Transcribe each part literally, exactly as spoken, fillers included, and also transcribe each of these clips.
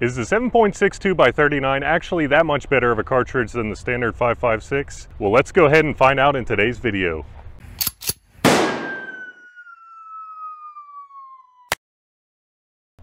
Is the seven point six two by thirty-nine actually that much better of a cartridge than the standard five fifty-six? Well, let's go ahead and find out in today's video.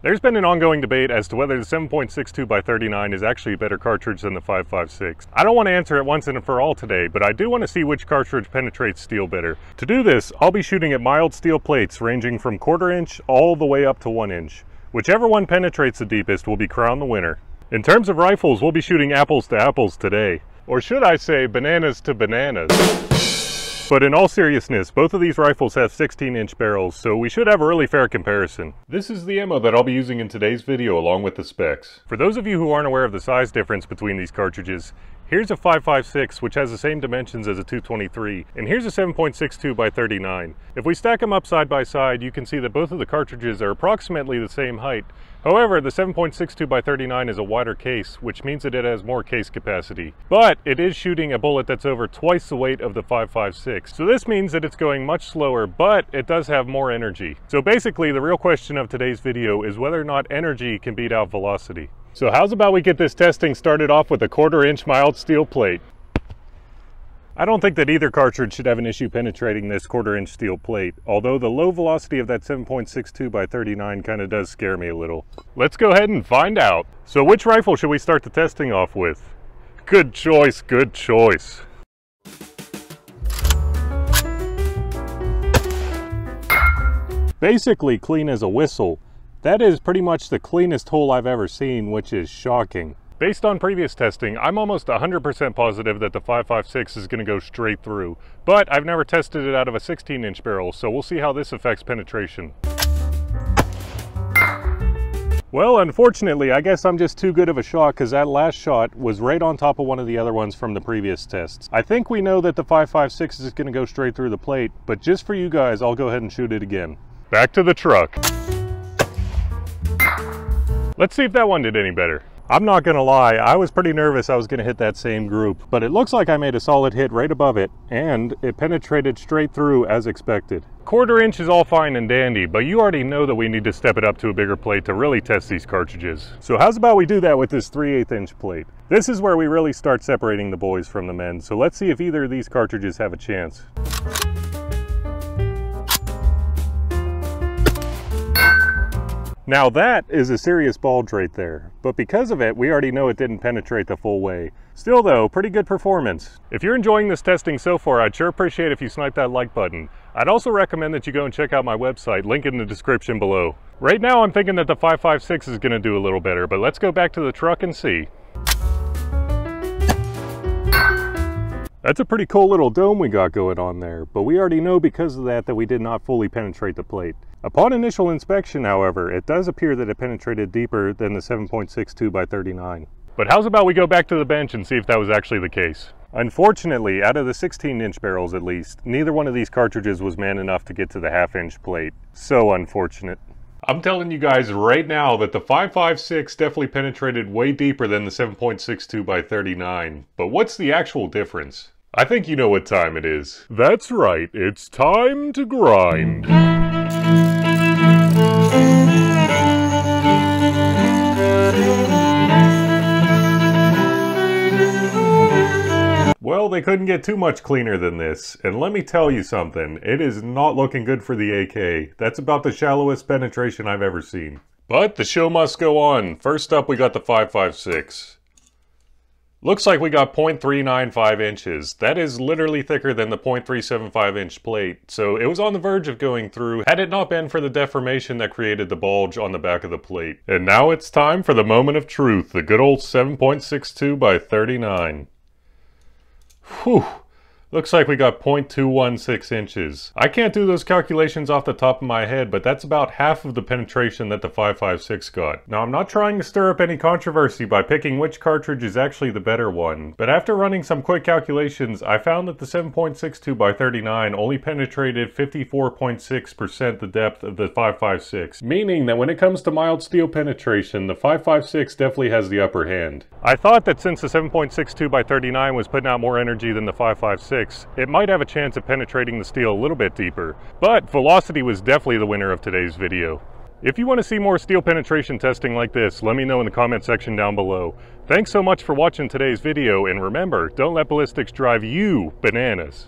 There's been an ongoing debate as to whether the seven point six two by thirty-nine is actually a better cartridge than the five fifty-six. I don't want to answer it once and for all today, but I do want to see which cartridge penetrates steel better. To do this, I'll be shooting at mild steel plates ranging from quarter inch all the way up to one inch. Whichever one penetrates the deepest will be crowned the winner. In terms of rifles, we'll be shooting apples to apples today. Or should I say bananas to bananas? But in all seriousness, both of these rifles have sixteen inch barrels, so we should have a really fair comparison. This is the ammo that I'll be using in today's video along with the specs. For those of you who aren't aware of the size difference between these cartridges, here's a five fifty-six which has the same dimensions as a two twenty-three, and here's a seven point six two by thirty-nine. If we stack them up side by side, you can see that both of the cartridges are approximately the same height. However, the seven point six two by thirty-nine is a wider case, which means that it has more case capacity. But it is shooting a bullet that's over twice the weight of the five fifty-six. So this means that it's going much slower, but it does have more energy. So basically, the real question of today's video is whether or not energy can beat out velocity. So how's about we get this testing started off with a quarter inch mild steel plate? I don't think that either cartridge should have an issue penetrating this quarter inch steel plate, although the low velocity of that seven point six two by thirty-nine kind of does scare me a little. Let's go ahead and find out. So which rifle should we start the testing off with? Good choice, good choice. Basically clean as a whistle. That is pretty much the cleanest hole I've ever seen, which is shocking. Based on previous testing, I'm almost one hundred percent positive that the five fifty-six is going to go straight through, but I've never tested it out of a sixteen inch barrel, so we'll see how this affects penetration. Well, unfortunately, I guess I'm just too good of a shot because that last shot was right on top of one of the other ones from the previous tests. I think we know that the five fifty-six is going to go straight through the plate, but just for you guys, I'll go ahead and shoot it again. Back to the truck. Let's see if that one did any better. I'm not gonna lie, I was pretty nervous I was gonna hit that same group, but it looks like I made a solid hit right above it, and it penetrated straight through as expected. Quarter inch is all fine and dandy, but you already know that we need to step it up to a bigger plate to really test these cartridges. So how's about we do that with this three eighths inch plate? This is where we really start separating the boys from the men, so let's see if either of these cartridges have a chance. Now that is a serious bulge right there, but because of it, we already know it didn't penetrate the full way. Still though, pretty good performance. If you're enjoying this testing so far, I'd sure appreciate if you snipe that like button. I'd also recommend that you go and check out my website, link in the description below. Right now, I'm thinking that the five fifty-six is gonna do a little better, but let's go back to the truck and see. That's a pretty cool little dome we got going on there, but we already know because of that that we did not fully penetrate the plate. Upon initial inspection, however, it does appear that it penetrated deeper than the seven point six two by thirty-nine. But how's about we go back to the bench and see if that was actually the case? Unfortunately, out of the sixteen inch barrels at least, neither one of these cartridges was man enough to get to the half inch plate. So unfortunate. I'm telling you guys right now that the five fifty-six definitely penetrated way deeper than the seven point six two by thirty-nine. But what's the actual difference? I think you know what time it is. That's right, it's time to grind. Well, they couldn't get too much cleaner than this, and let me tell you something, it is not looking good for the A K. That's about the shallowest penetration I've ever seen. But the show must go on. First up, we got the five fifty-six. Looks like we got point three nine five inches. That is literally thicker than the point three seven five inch plate, so it was on the verge of going through had it not been for the deformation that created the bulge on the back of the plate. And now it's time for the moment of truth, the good old seven point six two by thirty-nine. Whew, looks like we got point two one six inches. I can't do those calculations off the top of my head, but that's about half of the penetration that the five fifty-six got. Now, I'm not trying to stir up any controversy by picking which cartridge is actually the better one, but after running some quick calculations, I found that the seven point six two by thirty-nine only penetrated fifty-four point six percent the depth of the five fifty-six, meaning that when it comes to mild steel penetration, the five fifty-six definitely has the upper hand. I thought that since the seven point six two by thirty-nine was putting out more energy than the five fifty-six, it might have a chance of penetrating the steel a little bit deeper, but velocity was definitely the winner of today's video. If you want to see more steel penetration testing like this, let me know in the comment section down below. Thanks so much for watching today's video, and remember, don't let ballistics drive you bananas.